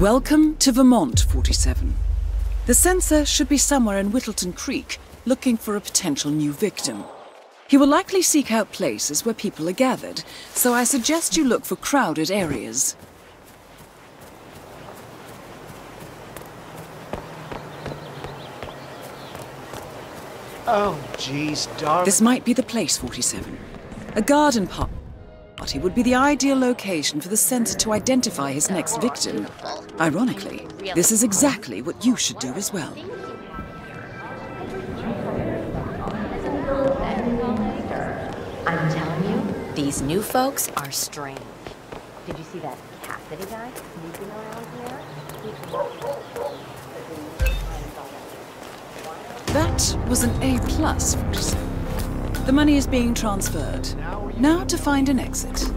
Welcome to Vermont, 47. The Censor should be somewhere in Whittleton Creek, looking for a potential new victim. He will likely seek out places where people are gathered, so I suggest you look for crowded areas. Oh, geez, darling. This might be the place, 47. A garden party would be the ideal location for the Censor to identify his next victim. Ironically, this is exactly what you should do as well. I'm telling you, these new folks are strange. Did you see that Cassidy guy sneaking around here? That was an A+, 47. The money is being transferred. Now to find an exit.